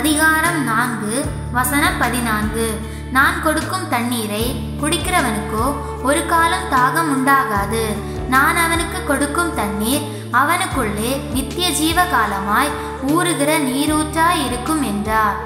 அதிகாரம் 4 வசனம் 14. நான் கொடுக்கும் தண்ணீரை குடிக்கிறவனுக்கோ ஒரு காலம் தாகம் உண்டாகாது. நான் அவனுக்கு கொடுக்கும் தண்ணீர் அவனுக்குள்ளே நித்திய ஜீவ காலமாய் ஊறுகிற நீரூற்றாய் இருக்கும் என்றார்.